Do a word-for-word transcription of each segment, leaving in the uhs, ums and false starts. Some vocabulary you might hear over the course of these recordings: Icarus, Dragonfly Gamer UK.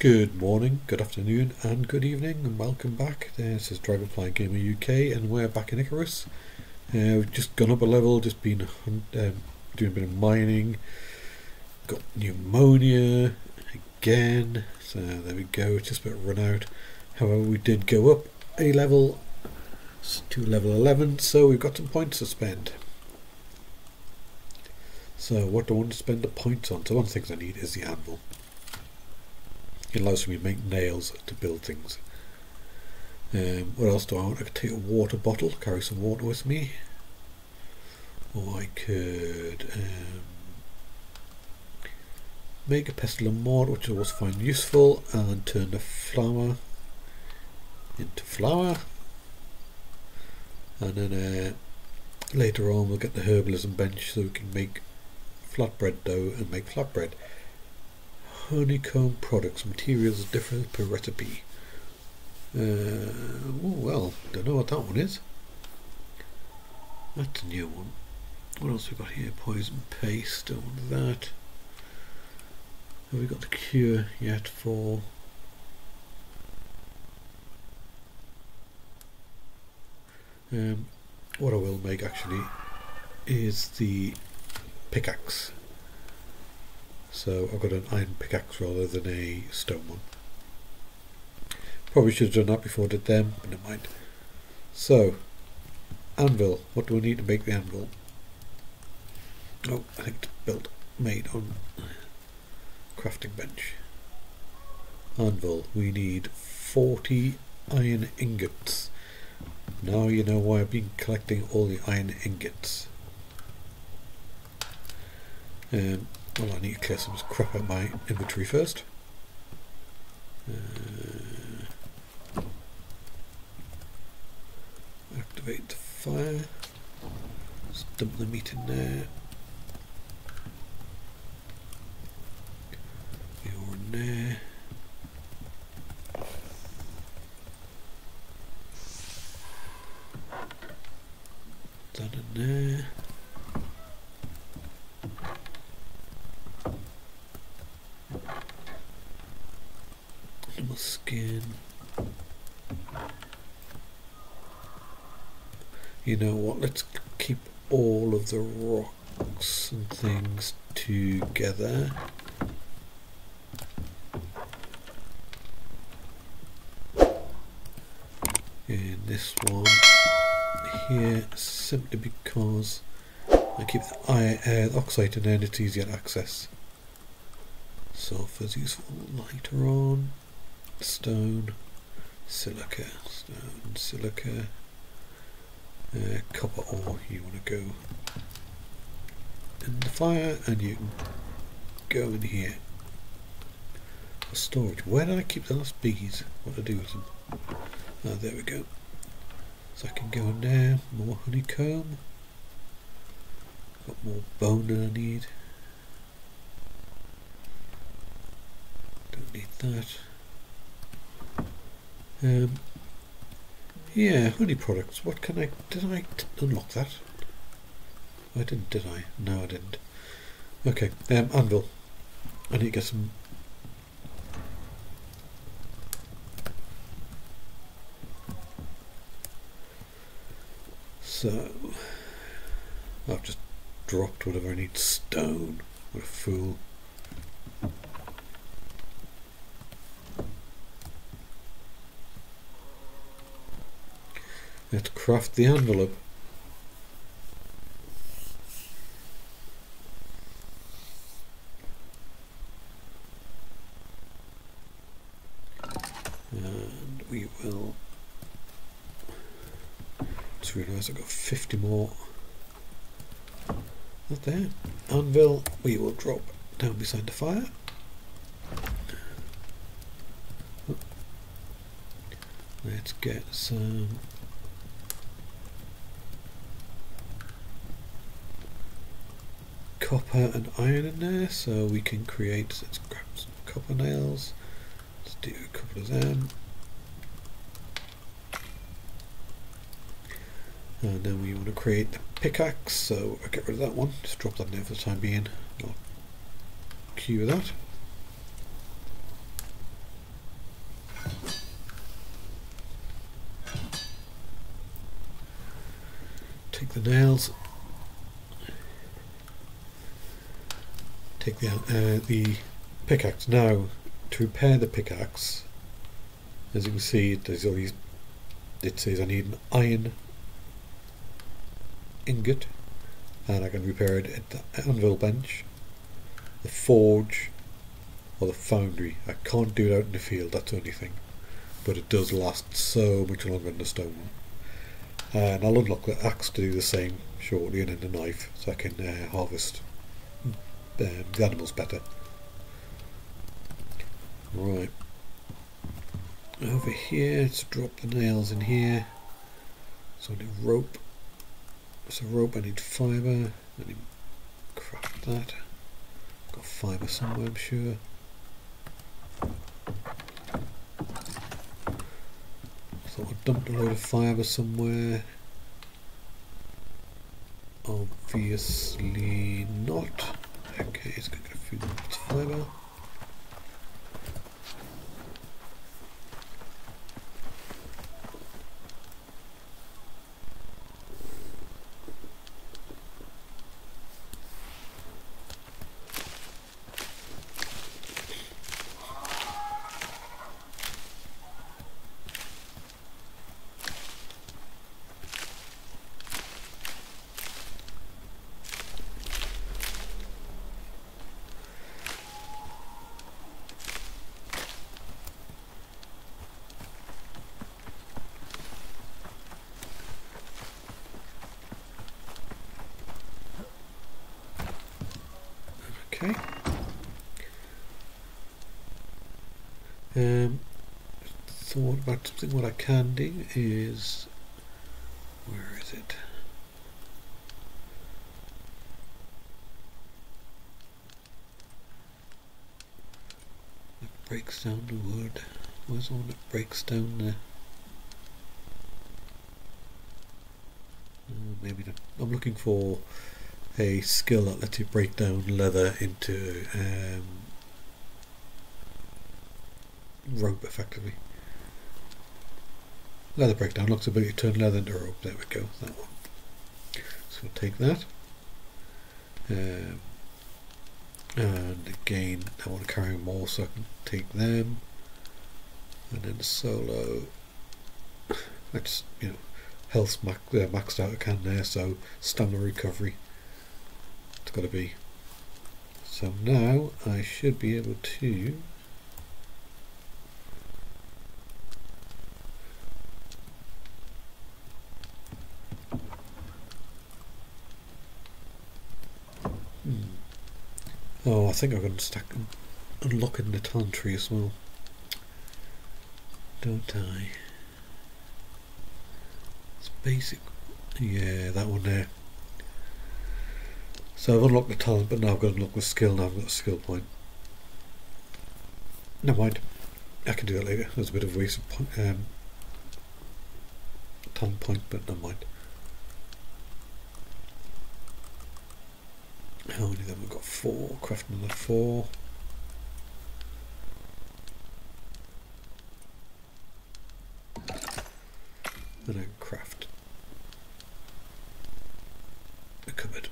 Good morning, good afternoon and good evening, and welcome back. This is Dragonfly Gamer U K and we're back in Icarus. Uh, we've just gone up a level, just been um, doing a bit of mining. Got pneumonia again, so there we go, it's just about run out. However, we did go up a level to level eleven, so we've got some points to spend. So what do I want to spend the points on? So one of the things I need is the anvil. It allows me to make nails to build things. Um, what else do I want? I could take a water bottle, carry some water with me. Or I could um, make a pestle and mortar, which I always find useful, and then turn the flour into flour. And then uh, later on we'll get the herbalism bench so we can make flatbread dough and make flatbread. Honeycomb products, materials different per recipe. Uh, oh well, don't know what that one is. That's a new one. What else we got here? Poison paste, don't want that. Have we got the cure yet for... Um, what I will make actually is the pickaxe. So I've got an iron pickaxe rather than a stone one. Probably should have done that before I did them, but never mind. So, anvil. What do we need to make the anvil? Oh, I think it's built, made on crafting bench. Anvil. We need forty iron ingots. Now you know why I've been collecting all the iron ingots. Um. Well, I need to clear some crap out of my inventory first. Uh, activate the fire. Just dump the meat in there. You're in there. That in there. Skin. You know what, let's keep all of the rocks and things together. And this one here, simply because I keep the iron, uh, the oxide in there and it's easier to access. Sulfur's useful later on. Stone, silica, stone, silica, uh, copper ore. You want to go in the fire and you can go in here for storage. Where did I keep the last bees? What do I do with them? Oh, there we go. So I can go in there, more honeycomb, got more bone than I need. Don't need that. Um, yeah, honey products. What can I... Did I t unlock that? I didn't, did I? No, I didn't. Okay, um, anvil. I need to get some... So... I've just dropped whatever I need. Stone. What a fool. Let's craft the envelope. And we will... Just realise I've got fifty more. Not there. Anvil we will drop down beside the fire. Let's get some... copper and iron in there, so we can create. Let's grab some copper nails. Let's do a couple of them, and then we want to create the pickaxe. So I'll get rid of that one. Just drop that in there for the time being. I'll cue that. take the nails, take the, uh, the pickaxe. Now to repair the pickaxe, as you can see, there's all these, it says I need an iron ingot, and I can repair it at the anvil bench, the forge or the foundry. I can't do it out in the field, that's the only thing, but it does last so much longer than the stone one. And I'll unlock the axe to do the same shortly, and then the knife, so I can uh, harvest um, the animals better. Right, over here, let's drop the nails in here. So I need rope, so rope, I need fibre, I need craft that. I've got fibre somewhere, I'm sure. So I dumped a load of fibre somewhere. Obviously not. Okay, it's going to go through the fibre. Okay. Um, thought about something. What I can do is, where is it? It breaks down the wood. Where's the one that breaks down the? Oh, maybe not. I'm looking for a skill that lets you break down leather into um, rope, effectively. Leather breakdown looks about you turn leather into rope. There we go, that one. So we'll take that. Um, and again, I want to carry more, so I can take them. And then solo. That's, you know, health's max, uh, maxed out. I can there, so stamina recovery. Got to be. So now I should be able to hmm. Oh, I think I'm going to stack them, unlock in the talent tree as well, don't I? It's basic, yeah, that one there. So I've unlocked the talent, but now I've got to unlock the skill. Now I've got a skill point. Never mind. I can do that later. There's a bit of a waste of point, um, talent point, but never mind. How many of them? We've got four. Craft another four. And then craft a cupboard.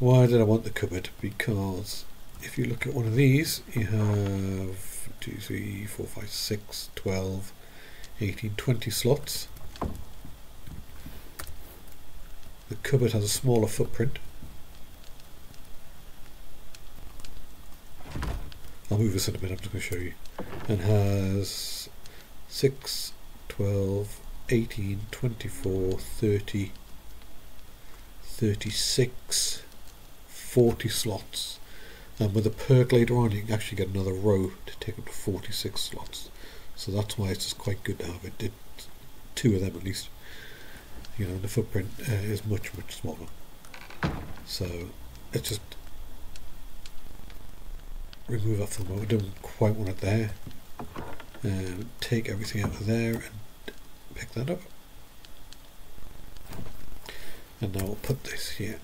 Why did I want the cupboard? Because if you look at one of these, you have two, three, four, five, six, twelve, eighteen, twenty slots. The cupboard has a smaller footprint. I'll move this in a minute, I'm just going to show you. And has six, twelve, eighteen, twenty-four, thirty, thirty-six. forty slots, and with a perk later on you can actually get another row to take up to forty-six slots, so that's why it's just quite good to have it, two of them at least, you know. The footprint uh, is much much smaller, so let's just remove that for the moment. I don't quite want it there. Um, take everything out of there and pick that up, and now we'll put this here.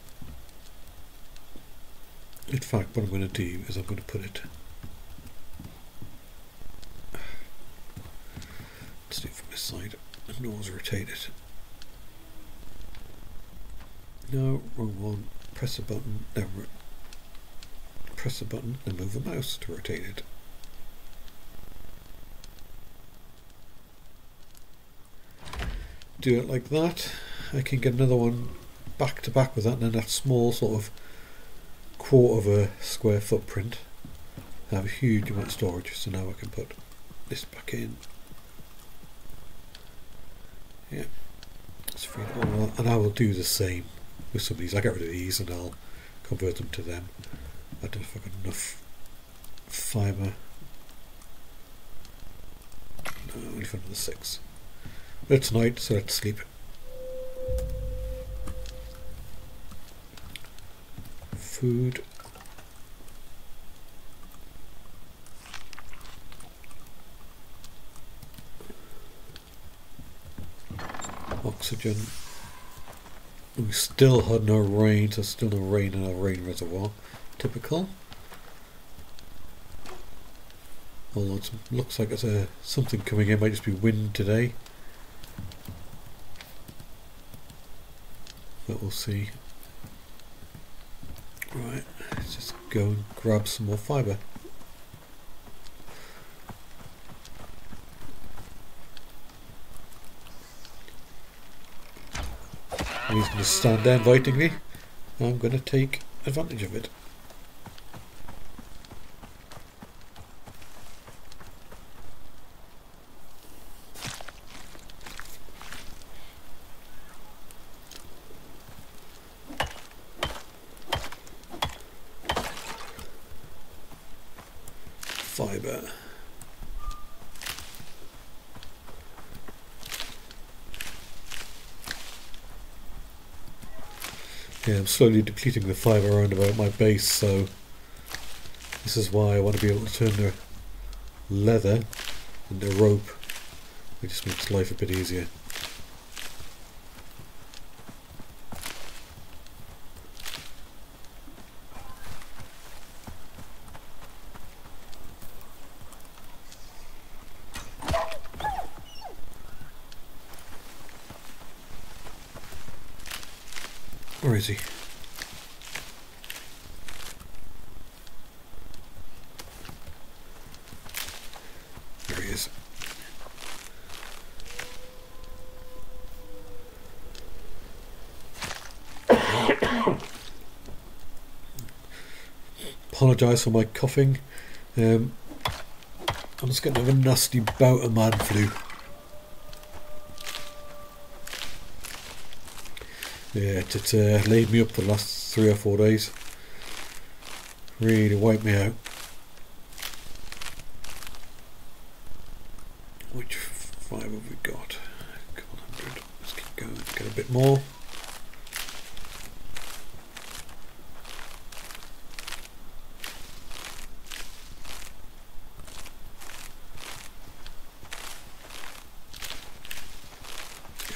In fact, what I'm going to do is I'm going to put it, let's do it from this side, and always rotate it. No, wrong one. Press a button, then press a button and move the mouse to rotate it. Do it like that. I can get another one back to back with that, and then that small sort of quarter of a square footprint. I have a huge amount of storage, so now I can put this back in. Yeah, it's free. And I will do the same with some of these. I get rid of these and I'll convert them to them. I don't know if I've got enough fibre. No, only for another six. But it's night, so let's sleep. Food. Oxygen. We still had no rain, so still no rain in our rain reservoir. Typical. Although it looks like it's a something coming in, might just be wind today. But we'll see. Right, let's just go and grab some more fibre. He's going to stand there inviting me. I'm going to take advantage of it. Fibre. Yeah, I'm slowly depleting the fibre around about my base, so this is why I want to be able to turn the leather into rope. It just makes life a bit easier. Where is he? There he is. Apologise for my coughing. Um, I'm just going to have a nasty bout of man flu. Yeah, it, it uh, laid me up for the last three or four days. Really wiped me out. Which five have we got? one hundred. Let's keep going. Get a bit more.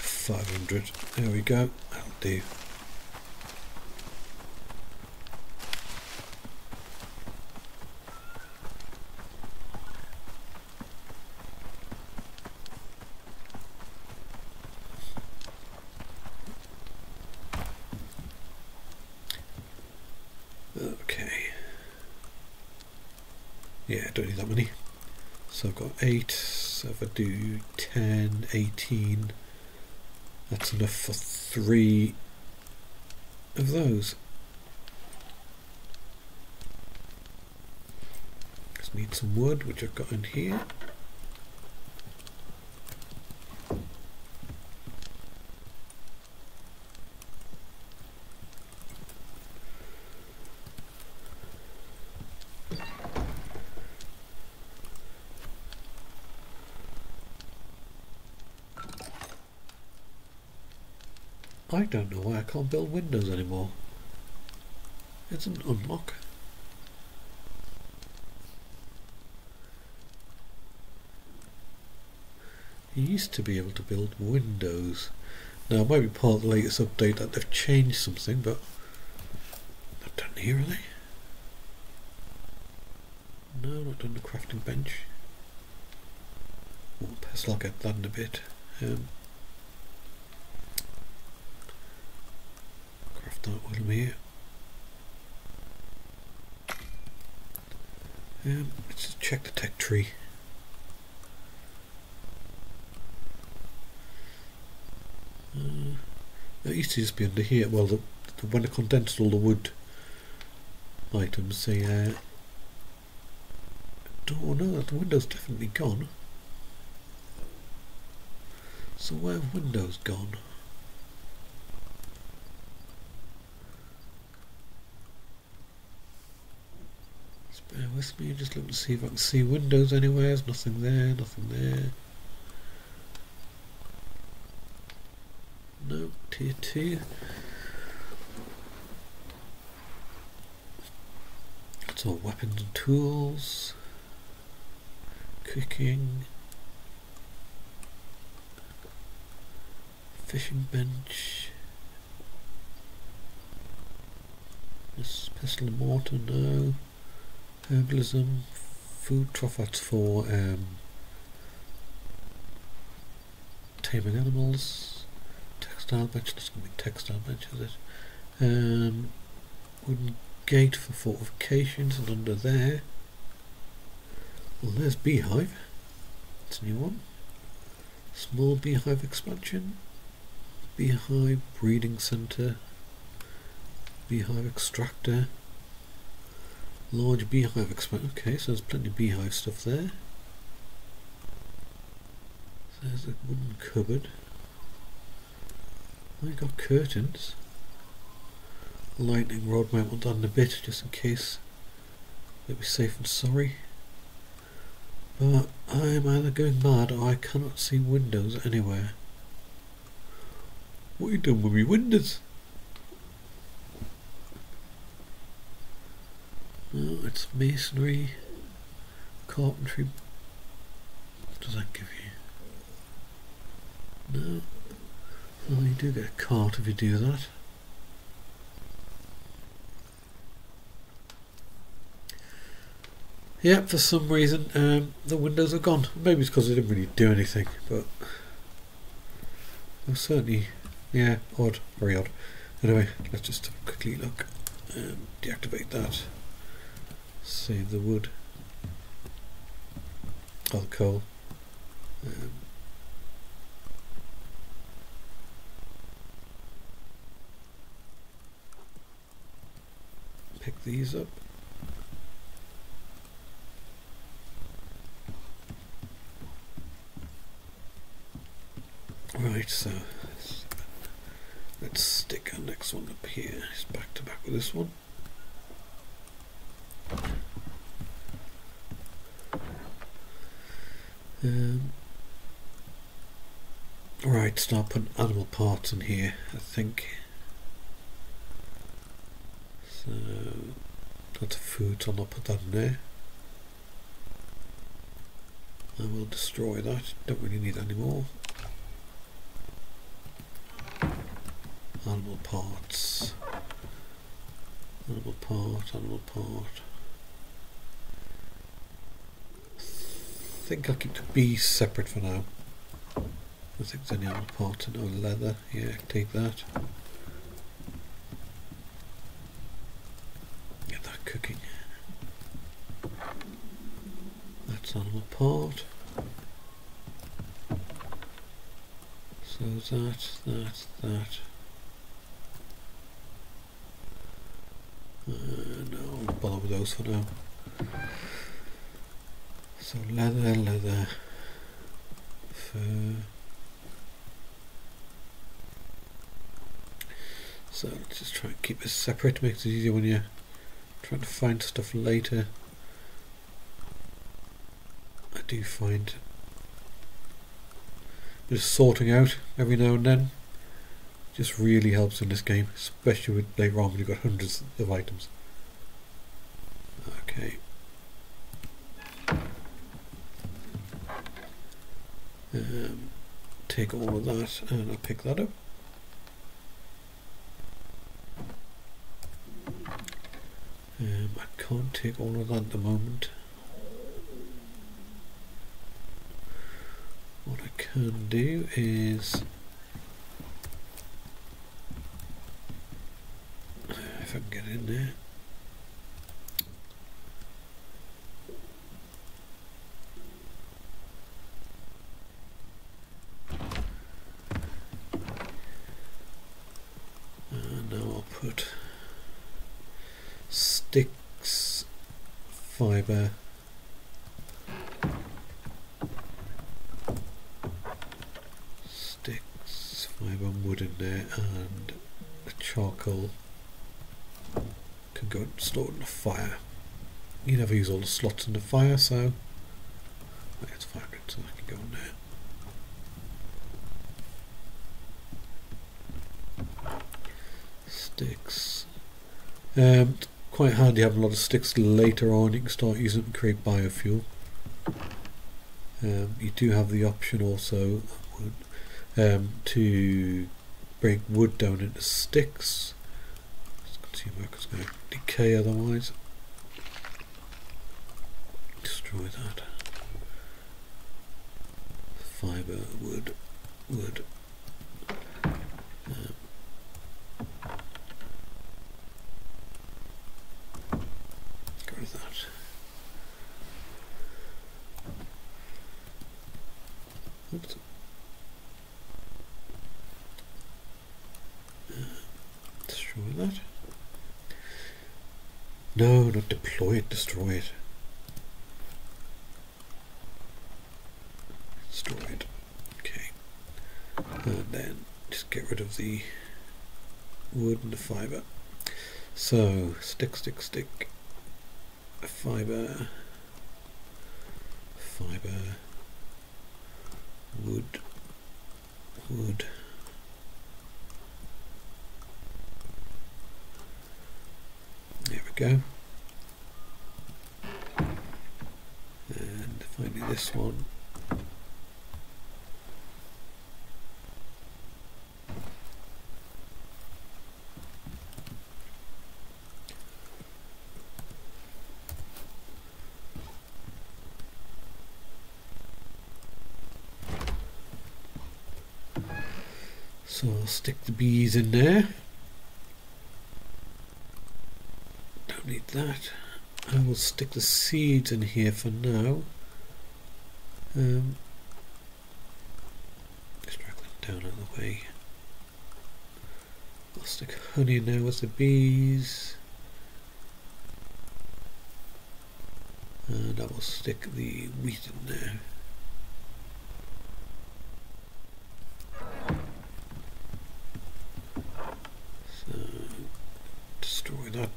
five hundred. There we go. That'll do. Okay. Yeah, don't need that many. So I've got eight. So if I do ten, eighteen. That's enough for three of those. Just need some wood, which I've got in here. I don't know why I can't build windows anymore. It's an unlock. You used to be able to build windows. Now it might be part of the latest update that they've changed something, but not done here, are they? No, not done the crafting bench. Well, pestle, I'll get that in a bit. Um, that will be. Um, let's just check the tech tree. Uh, it used to just be under here. Well, the, the, when I condensed all the wood items, the uh, door, no, the window's definitely gone. So where have windows gone? Just bear with me, just look and see if I can see windows anywhere. There's nothing there, nothing there. No, tier two. That's all weapons and tools. Cooking. Fishing bench. This pistol and mortar, no. Herbalism. Food trough, that's for um, taming animals. Textile bench, that's going to be textile bench, is it? Um, wooden gate for fortifications, and under there. Well, there's beehive. It's a new one. Small beehive expansion. Beehive breeding centre, beehive extractor, large beehive expansion. Okay, so there's plenty of beehive stuff there. So there's a wooden cupboard. I've got curtains. Lightning rod, might want that in a bit just in case. They'll be safe and sorry. But I'm either going mad or I cannot see windows anywhere. What are you doing with me windows? No, it's masonry, carpentry. What does that give you? No. Well, you do get a cart if you do that. Yeah, for some reason um, the windows are gone. Maybe it's because they didn't really do anything, but I'm certainly. Yeah, odd, very odd. Anyway, let's just quickly look and um, deactivate that. Save the wood. Oh, the coal. Um, pick these up. Right, so. Let's stick our next one up here. It's back to back with this one. Um, right, start putting animal parts in here, I think. So that's food, so I'll not put that in there. I will destroy that. Don't really need any more. Animal parts, animal part, animal part. I think I'll keep the bees separate for now. I don't think there's any animal parts and no leather. Yeah, take that. Get that cooking. That's animal part. So that, that, that. Uh, no, I won't bother with those for now. So leather, leather, fur. So let's just try and keep this separate. Makes it easier when you're trying to find stuff later. I do find just sorting out every now and then. Just really helps in this game, especially with later on when you've got hundreds of items. Okay. Um, take all of that and I'll pick that up. Um, I can't take all of that at the moment. What I can do is fiber. Sticks, fiber and wood in there, and the charcoal can go and store it in the fire. You never use all the slots in the fire, so that's five hundred, so I can go in there. Sticks. Um, it's quite handy having a lot of sticks later on. You can start using them to create biofuel. Um, you do have the option also um, to break wood down into sticks. As you can see, workers going to decay otherwise. Destroy that. Fibre, wood, wood. Um, Oops. Uh, destroy that. No, not deploy it, destroy it. Destroy it. Okay. And then just get rid of the wood and the fibre. So, stick, stick, stick. Fibre. Fibre. Wood, wood, there we go, and finally this one, so I'll stick the bees in there. Don't need that. I will stick the seeds in here for now. Um, just drag them down out of the way. I'll stick honey in there with the bees. And I will stick the wheat in there.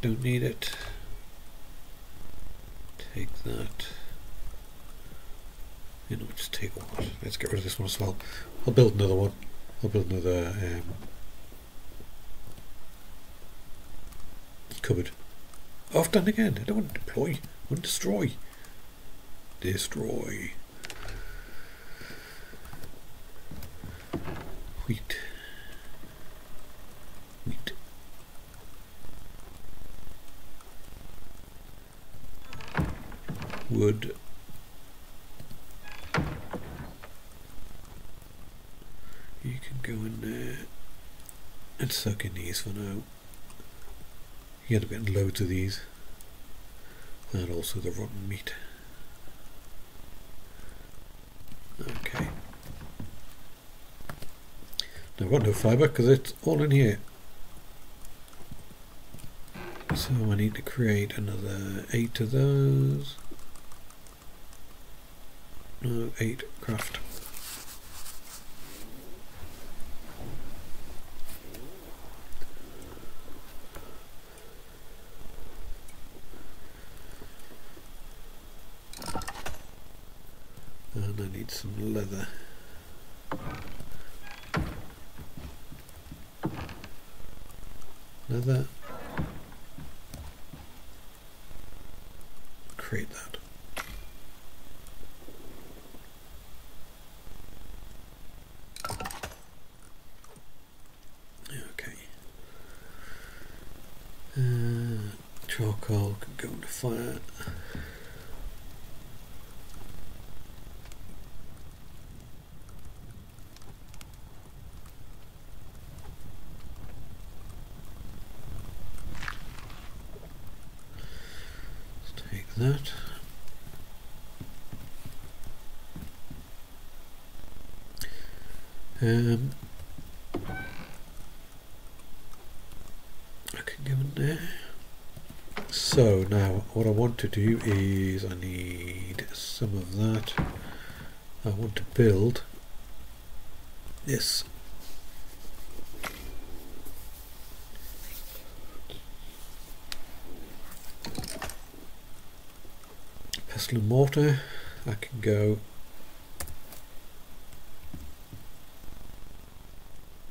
Don't need it. Take that. You know, just take all that. Let's get rid of this one as well. I'll build another one. I'll build another um, cupboard. Oh, I've done again. I don't want to deploy. I want to destroy. Destroy. Wheat. Wheat. Wood, you can go in there and soak in these for now. You end up getting loads of these, and also the rotten meat. Okay, now I've got no fibre because it's all in here, so I need to create another eight of those. No, eight craft. And I need some leather. Leather. Create that. Charcoal can go into fire. Let's take that. Um, I can go in there. So So now what I want to do is I need some of that. I want to build this. Pestle and mortar, I can go.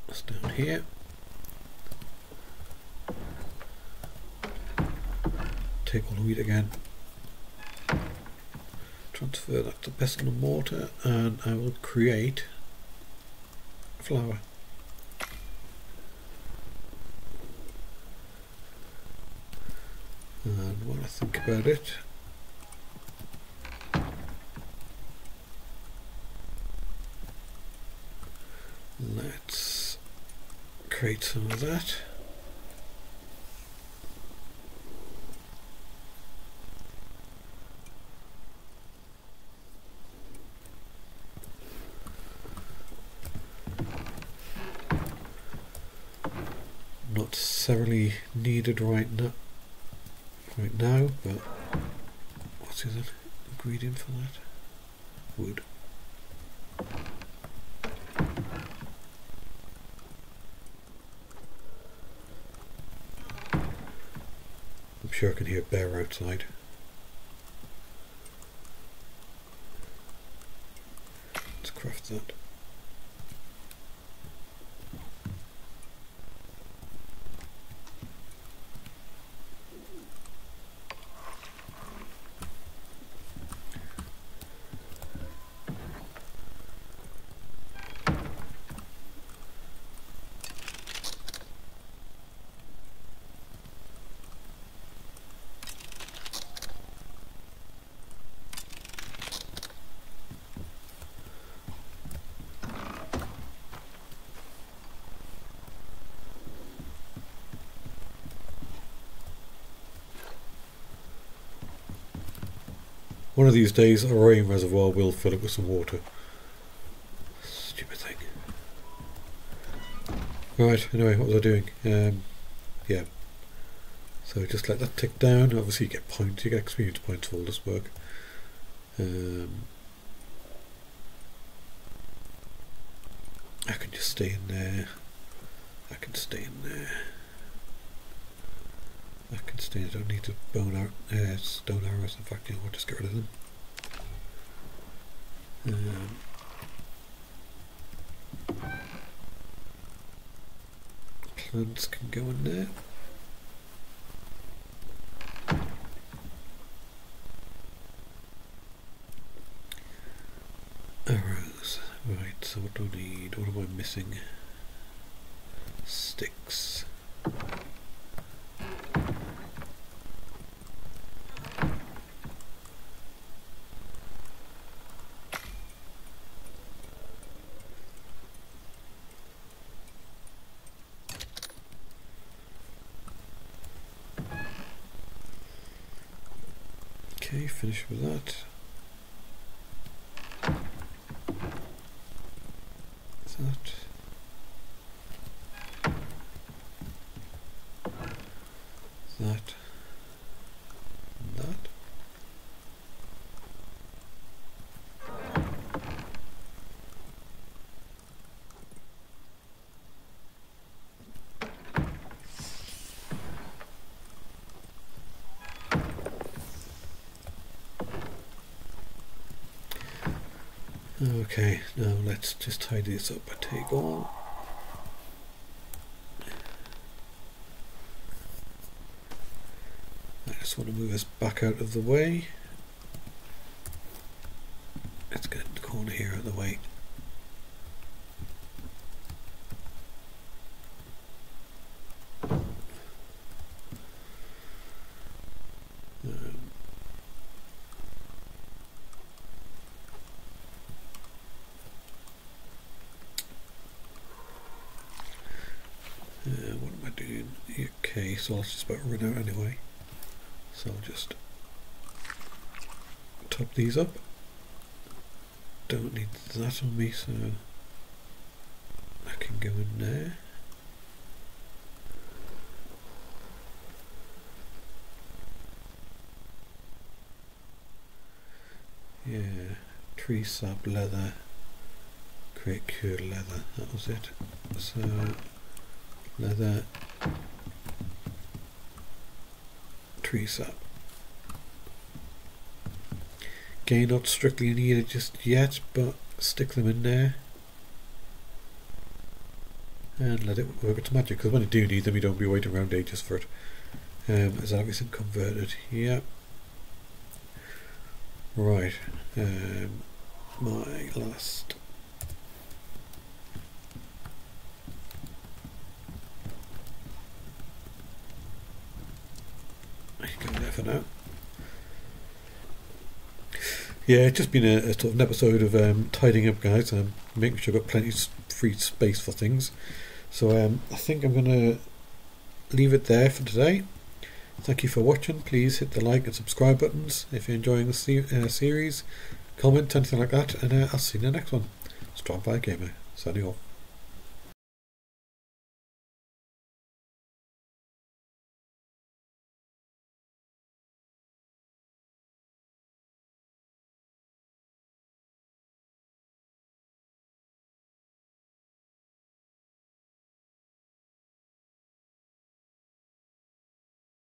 That's down here. Take all the wheat again. Transfer that to pestle and mortar, and I will create flour. And when I think about it, let's create some of that. Necessarily needed right now, right now, but what is it? Ingredient for that? Wood. I'm sure I can hear a bear outside. Let's craft that. One of these days, our rain reservoir will fill up with some water. Stupid thing. Right, anyway, what was I doing? Um, yeah. So just let that tick down. Obviously you get points, you get experience points for all this work. Um, I can just stay in there. I can stay in there. I can stay, I don't need to bone out, uh, stone arrows, in fact, you know, I'll just get rid of them. Um, plants can go in there. Arrows, right, so what do I need? What am I missing? Sticks. Okay, finish with that. That. That. And that. Okay, now let's just tidy this up by take all. I just want to move this back out of the way. Let's get the corner here out of the way. Okay, so I'll just about run out anyway, so I'll just top these up. Don't need that on me, so I can go in there. Yeah, tree sub leather, create cure leather, that was it. So leather, tree sub. Again, not strictly needed just yet, but stick them in there and let it work its magic, because when you do need them you don't be waiting around ages for it. Um, is that everything converted? Yep. Right, um, my last I can go there for now. Yeah, it's just been a, a sort of an episode of um, tidying up, guys, and making sure I've got plenty of free space for things. So um, I think I'm gonna leave it there for today. Thank you for watching. Please hit the like and subscribe buttons if you're enjoying the se uh, series. Comment, anything like that, and uh, I'll see you in the next one. Dragonfly Gamer, signing off.